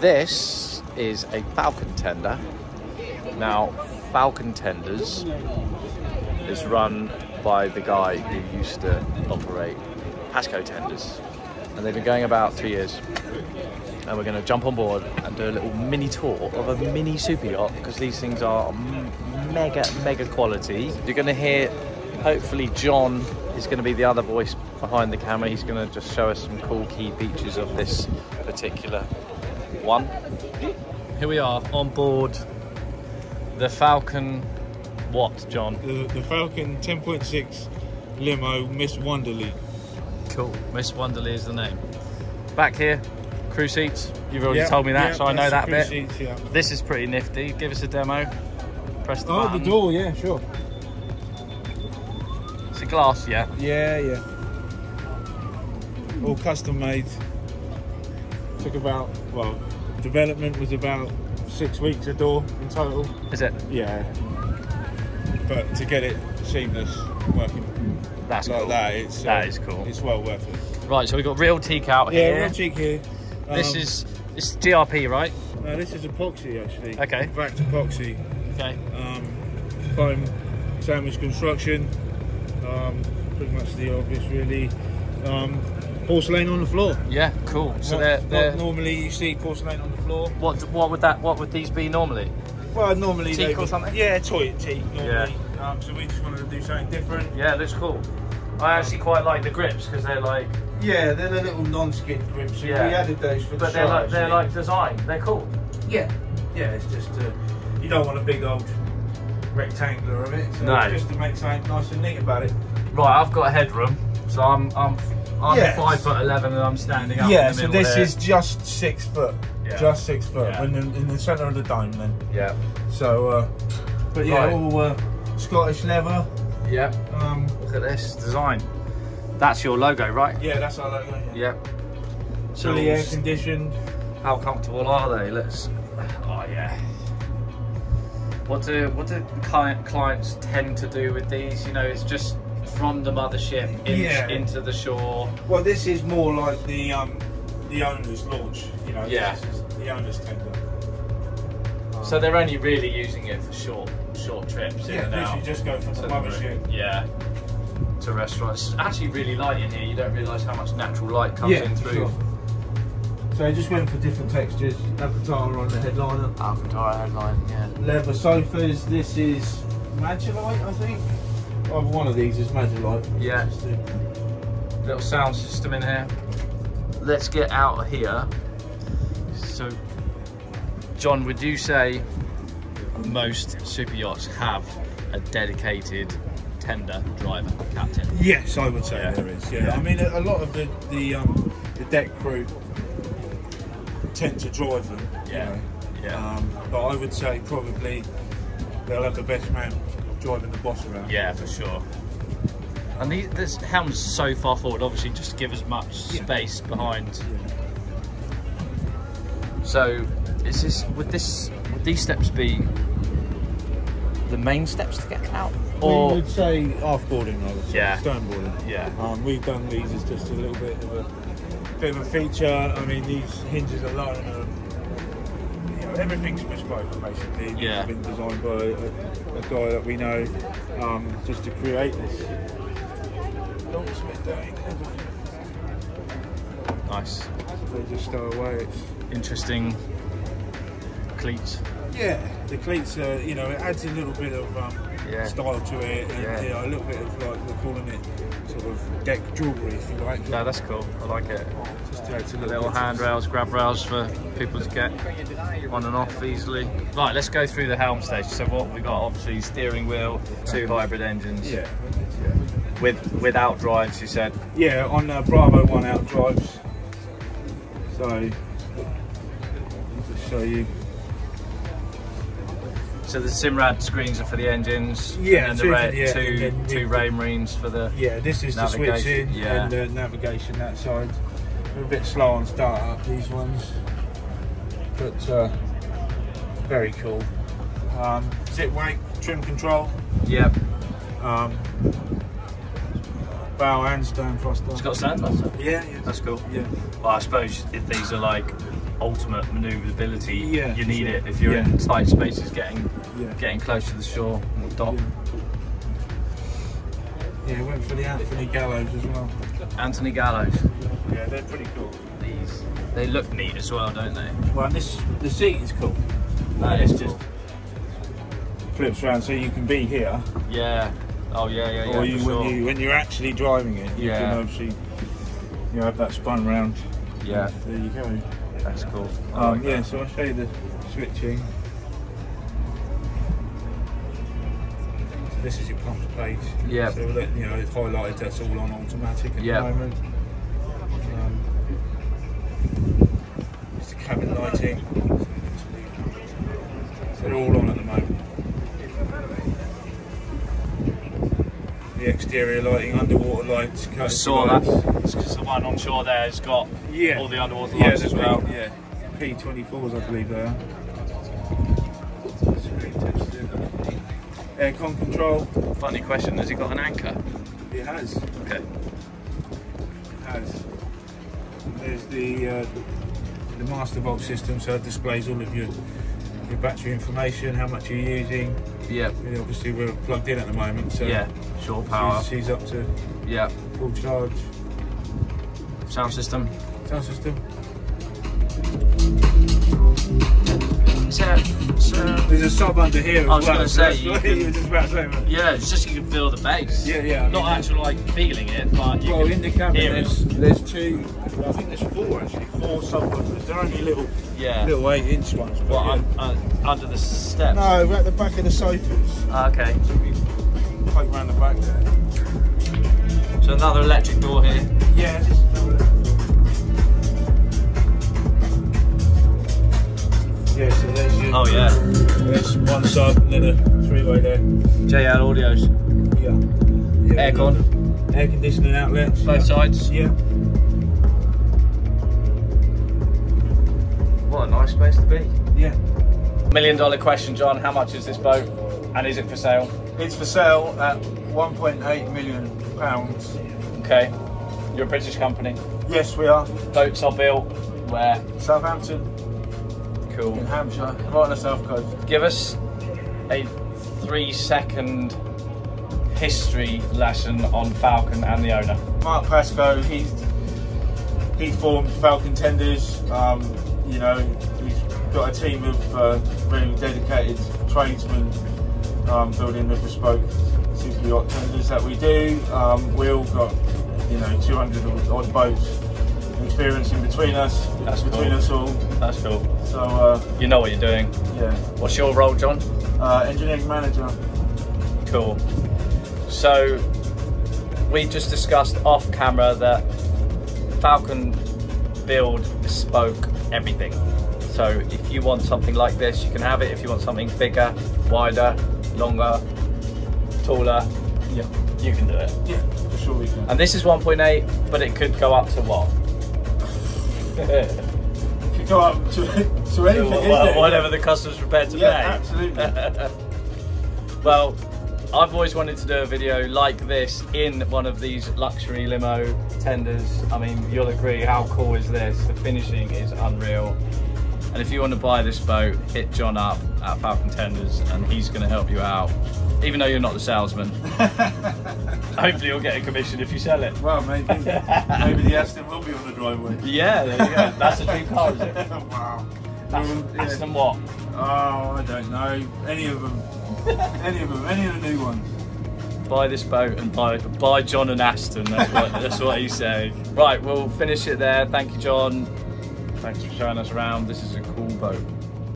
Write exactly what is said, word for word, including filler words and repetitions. This is a Falcon Tender. Now, Falcon Tenders is run by the guy who used to operate Pascoe Tenders. And they've been going about three years. And we're going to jump on board and do a little mini tour of a mini super yacht, because these things are mega, mega quality. You're going to hear, hopefully, John is going to be the other voice behind the camera. He's going to just show us some cool key features of this particular one. Here we are on board the Falcon, what, John? The, the Falcon ten point six limo, Miss Wonderly. Cool, Miss Wonderly is the name. Back here, crew seats. You've already yep, told me that, yep, so I know that bit. Seats, yeah. This is pretty nifty. Give us a demo. Press the oh, button. Oh, the door, yeah, sure. It's a glass, yeah? Yeah, yeah. All custom made. Took about, well, development was about six weeks a door in total. Is it? Yeah. But to get it seamless, working That's like cool. that, it's, that uh, is cool. It's well worth it. Right, so we've got real teak out yeah, here. Yeah, real teak here. Um, this is this is G R P, right? No, this is epoxy actually. Okay. Back to epoxy. Okay. Um, foam sandwich construction. Um, pretty much the obvious, really. Um, porcelain on the floor. Yeah, cool. So not, they're, they're... Not normally you see porcelain on the floor. What what would that what would these be normally? Well, normally teak or something. Yeah, toilet teak normally. Yeah. Um, so we just wanted to do something different. Yeah, looks cool. I actually quite like the grips because they're like yeah, they're the little non-skid grips. Yeah, we added those for the but they're size, like they're yeah. like design. They're cool. Yeah, yeah. It's just uh, you don't want a big old rectangular of it. So no, just to make something nice and neat about it. Right, I've got a headroom, so I'm I'm I'm yes. five foot eleven and I'm standing up. Yeah, in the so this there. is just six foot. Yeah. Just six foot, yeah. in, the, in the centre of the dome then. Yeah. So, uh, but yeah, right. all uh, Scottish leather. Yeah. Um, Look at this design. That's your logo, right? Yeah, that's our logo. Yeah. yeah. So fully air conditioned. How comfortable are they? Let's. Oh yeah. What do what do client clients tend to do with these? You know, it's just from the mothership in, yeah. into the shore. Well, this is more like the um the owner's launch. You know, yeah. This is the owner's tender. Um, so they're only really using it for short short trips yeah, in and out. Just go from the mothership. Yeah. To restaurants. It's actually really light in here. You don't realise how much natural light comes yeah, in through. Sure. So I just went for different textures. Avatar on the headliner. Avatar headline, yeah. Leather sofas. This is Magulite, I think. Oh, one of these is Magulite. Yeah. A little sound system in here. Let's get out of here. So, John, would you say most super yachts have a dedicated tender driver, captain? Yes, I would say yeah. there is. Yeah. yeah, I mean, a lot of the the, um, the deck crew tend to drive them. Yeah, you know? yeah. Um, but I would say probably they'll have the best man driving the boss around. Yeah, for sure. And these, this helm's so far forward, obviously, just to give as much yeah. space behind. Yeah. So, is this would this would these steps be the main steps to get out? Or... We would say off-boarding, I would say, yeah. sternboarding. Yeah. Um, we've done these as just a little bit of a bit of a feature. I mean, these hinges alone are, you know, everything's bespoke basically. Yeah. It's been designed by a, a guy that we know um, just to create this. Nice. They just stow away. It's... Interesting cleats. Yeah, the cleats are, you know, it adds a little bit of. Um, Yeah. style to it and yeah. you know, a little bit of like we're calling it sort of deck jewellery if you like. No, that's cool, I like it. Just yeah, it's a little, little handrails, grab rails for people to get on and off easily. Right, let's go through the helm stage. So what we got, obviously steering wheel, two hybrid engines. Yeah. yeah. With with out drives you said? Yeah, on uh, Bravo one out drives. So I'll just show you. So the SIMRAD screens are for the engines, yeah, and then the ra yeah, two, and then two Raymarines for the Yeah, this is navigation. the switching yeah. and the navigation that side. They're a bit slow on start up, these ones, but uh, very cool. Um, zip wake, trim control. Yep. Um, bow and stern thruster. It's got stern thruster? Yeah, yeah. That's cool. Yeah. Well, I suppose if these are like ultimate manoeuvrability, yeah, you need sure. it if you're yeah. in tight spaces, getting yeah. getting close to the shore and the dock. Yeah, yeah, went for the Anthony Gallows as well. Anthony Gallows. Yeah, they're pretty cool. These, they look neat as well, don't they? Well, this the seat is cool. That is just cool. Flips around so you can be here. Yeah. Oh yeah, yeah, yeah. Or you when sure. you when you're actually driving it, you yeah. can obviously you have that spun round. Yeah. There you go. That's cool. Oh um, yeah, God. So I'll show you the switching. This is your pump plate. Yeah. So that, you know, it's highlighted, that's all on automatic at yep. the moment. Um, it's the cabin lighting. So they're all on at the moment. The exterior lighting, underwater lights. I saw lights. that. It's because the one on shore there has got yeah. all the underwater yeah, lights as well. P, yeah, P twenty-fours I believe they are. Aircon control. Funny question, has he got an anchor? It has. Okay. It has. There's the, uh, the Master Volt system, so it displays all of your your battery information, how much you're using. Yeah. I mean, obviously we're plugged in at the moment, so yeah. Shore power. She's, she's up to yeah. full charge. Sound system. Sound system. Is there, is there... There's a sub under here. I was well, going to say. You can, you were just about to say that. Yeah, it's just you can feel the bass. Yeah, yeah. I mean, not actually like feeling it, but you well, can in the cabin hear there's, it. There's two. I think there's four actually. Four subwoofers. They're only little. Yeah. Little eight-inch ones. Well, yeah. uh, under the steps. No, we're at the back of the sofas. Uh, okay. So we poke around the back there. So another electric door here. Yeah. Just another electric. Yeah, so there's your, oh yeah. There's one sub and then a three-way there. J L Audios. Yeah. yeah Aircon. Air conditioning outlets. Both yeah. sides. Yeah. What a nice place to be. Yeah. Million dollar question, John. How much is this boat and is it for sale? It's for sale at one point eight million pounds. Okay. You're a British company? Yes, we are. Boats are built where? Southampton. Cool. In Hampshire, right on the south coast. Give us a three second history lesson on Falcon and the owner. Mark Pascoe, he's, he formed Falcon Tenders. Um, you know, he's got a team of uh, really dedicated tradesmen um, building the bespoke super yacht tenders that we do. Um, we all got, you know, two hundred odd boats. Experience in between us, that's between cool. us all. That's cool. So uh, you know what you're doing. Yeah. What's your role, John? Uh, engineering manager. Cool. So we just discussed off camera that Falcon build bespoke everything. So if you want something like this, you can have it. If you want something bigger, wider, longer, taller, yeah, you can do it. Yeah, for sure we can. And this is one point eight, but it could go up to what? It could go up to, to anything, well, whatever the customer's prepared to yeah, pay. Yeah, absolutely. Well, I've always wanted to do a video like this in one of these luxury limo tenders. I mean, you'll agree, how cool is this? The finishing is unreal. And if you want to buy this boat, hit John up at Falcon Tenders and he's going to help you out. Even though you're not the salesman. Hopefully you'll get a commission if you sell it. Well, maybe. Maybe the Aston will be on the driveway. Yeah, there you go. That's a dream car, is it? Wow. Aston, yeah. Aston what? Oh, I don't know. Any of them. Any of them. Any of the new ones. Buy this boat and buy, buy John and Aston. That's what, that's what he's saying. Right, we'll finish it there. Thank you, John. Thanks for showing us around. This is a cool boat.